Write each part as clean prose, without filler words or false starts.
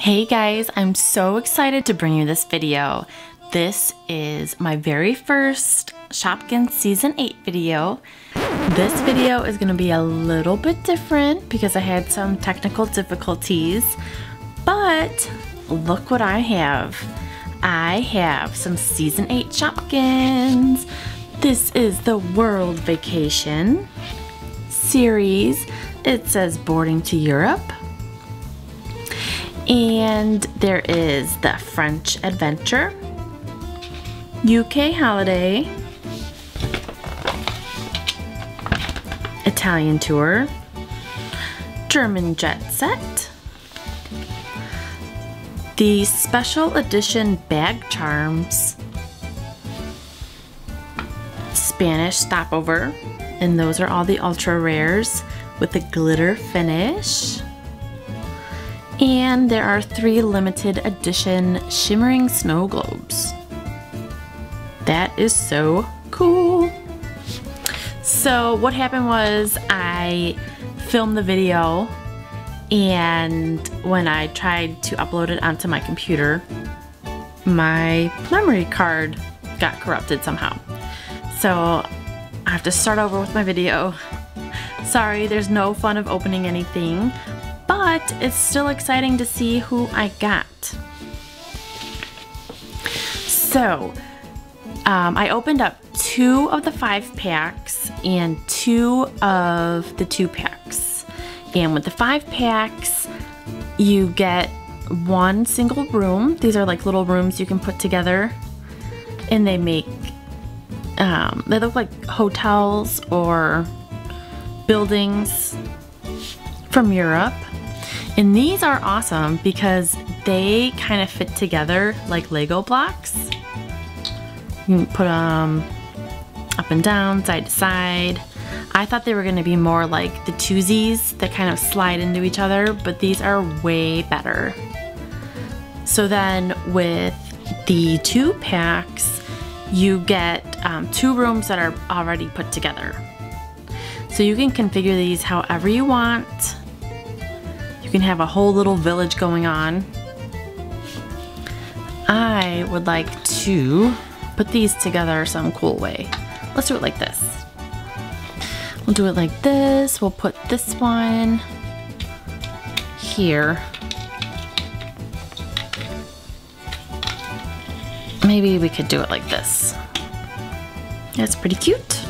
Hey guys, I'm so excited to bring you this video. This is my very first Shopkins Season 8 video. This video is going to be a little bit different because I had some technical difficulties, but look what I have. I have some Season 8 Shopkins. This is the World Vacation series. It says Boarding to Europe. And there is the French Adventure, UK Holiday, Italian Tour, German Jet Set, the Special Edition Bag Charms, Spanish Stopover, and those are all the ultra rares with a glitter finish. And there are 3 limited edition shimmering snow globes. That is so cool. So what happened was I filmed the video, and when I tried to upload it onto my computer, my memory card got corrupted somehow. So I have to start over with my video. Sorry, there's no fun of opening anything, but it's still exciting to see who I got. So I opened up 2 of the 5 packs and 2 of the 2 packs. And with the 5 packs, you get 1 single room. These are like little rooms you can put together, and they make, they look like hotels or buildings from Europe. And these are awesome because they kind of fit together like Lego blocks. You can put them up and down, side to side. I thought they were going to be more like the twosies that kind of slide into each other, but these are way better. So then with the 2 packs, you get 2 rooms that are already put together. So you can configure these however you want. You can have a whole little village going on. I would like to put these together some cool way. Let's do it like this. We'll do it like this. We'll put this one here. Maybe we could do it like this. That's pretty cute.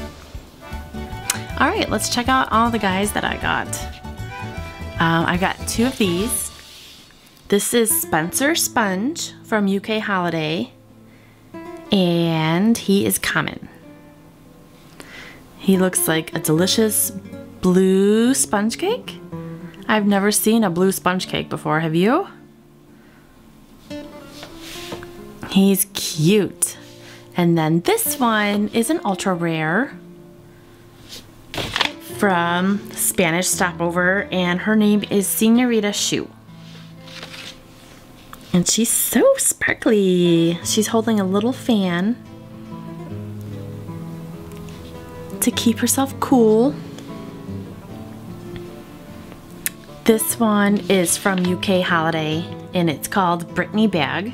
All right, let's check out all the guys that I got. I got 2 of these. This is Spencer Sponge from UK Holiday, and he is common. He looks like a delicious blue sponge cake. I've never seen a blue sponge cake before, have you? He's cute. And then this one is an ultra rare from Spanish Stopover, and her name is Señorita Shu. And she's so sparkly. She's holding a little fan to keep herself cool. This one is from UK Holiday, and it's called Brittany Bag,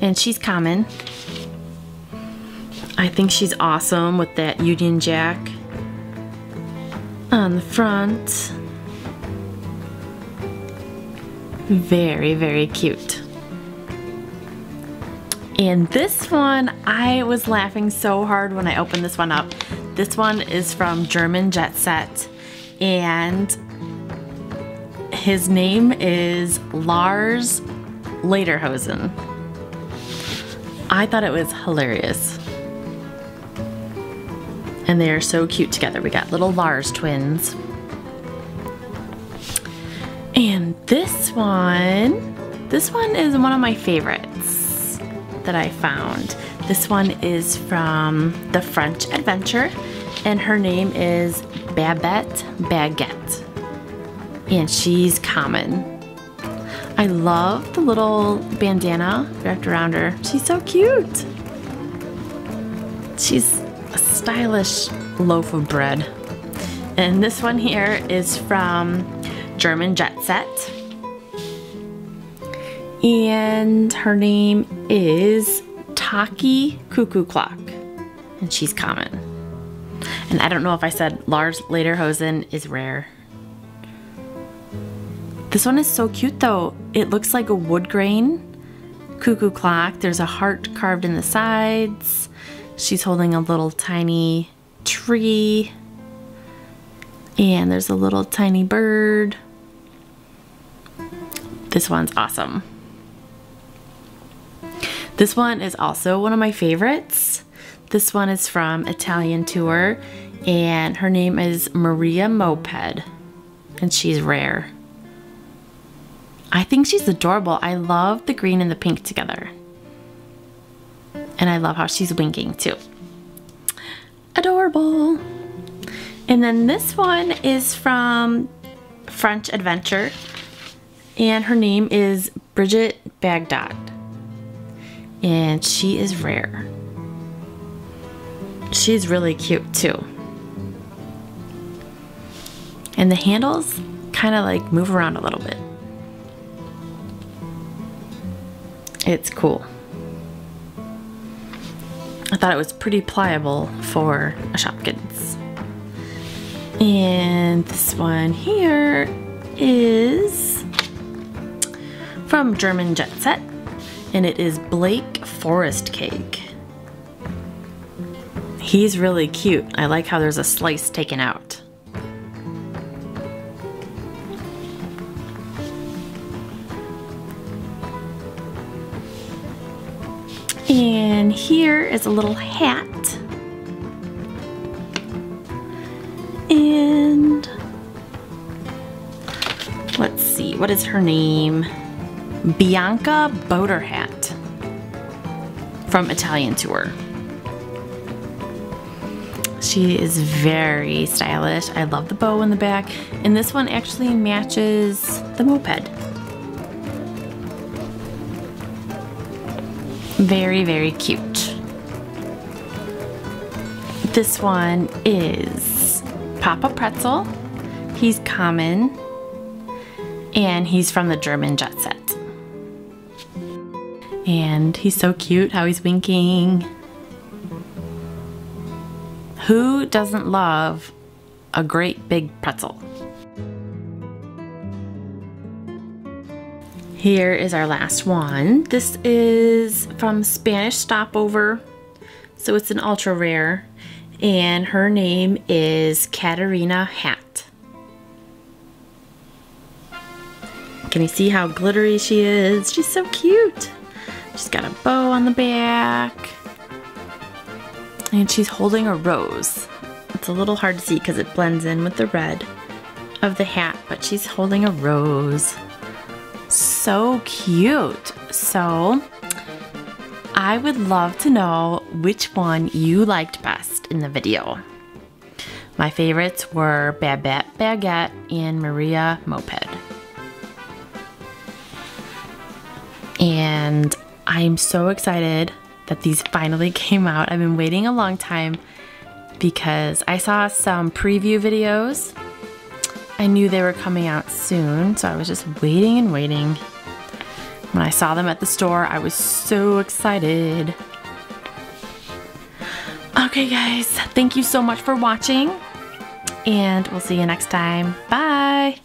and she's common. I think she's awesome with that Union Jack on the front. Very, very cute. And this one, I was laughing so hard when I opened this one up. This one is from German Jet Set, and his name is Lars Lederhosen. I thought it was hilarious. And they are so cute together. We got little Lars twins. And this one is one of my favorites that I found. This one is from the French Adventure, and her name is Babette Baguette, and she's common. I love the little bandana wrapped around her. She's so cute. She's a stylish loaf of bread. And this one here is from German Jet Set, and her name is Taki Cuckoo Clock, and she's common. And I don't know if I said Lars Lederhosen is rare. This one is so cute though. It looks like a wood grain cuckoo clock. There's a heart carved in the sides. She's holding a little tiny tree. And there's a little tiny bird. This one's awesome. This one is also one of my favorites. This one is from Italian Tour, and her name is Maria Moped, and she's rare. I think she's adorable. I love the green and the pink together. And I love how she's winking too. Adorable. And then this one is from French Adventure, and her name is Bridget Bagdot, and she is rare. She's really cute too. And the handles kind of like move around a little bit. It's cool. I thought it was pretty pliable for a Shopkins. And this one here is from German Jet Set, and it is Black Forest Cake. He's really cute. I like how there's a slice taken out. And here is a little hat. And let's see, what is her name? Bianca Boater Hat from Italian Tour. She is very stylish. I love the bow in the back. And this one actually matches the moped. Very, very cute. This one is Papa Pretzel. He's common, and he's from the German Jet Set. And he's so cute how he's winking. Who doesn't love a great big pretzel? Here is our last one. This is from Spanish Stopover, so it's an ultra rare, and her name is Katerina Hat. Can you see how glittery she is? She's so cute. She's got a bow on the back, and she's holding a rose. It's a little hard to see because it blends in with the red of the hat, but she's holding a rose. So cute. So I would love to know which one you liked best in the video. My favorites were Babette Baguette and Maria Moped. And I'm so excited that these finally came out. I've been waiting a long time because I saw some preview videos. I knew they were coming out soon, so I was just waiting and waiting. When I saw them at the store, I was so excited. Okay guys, thank you so much for watching, and we'll see you next time. Bye!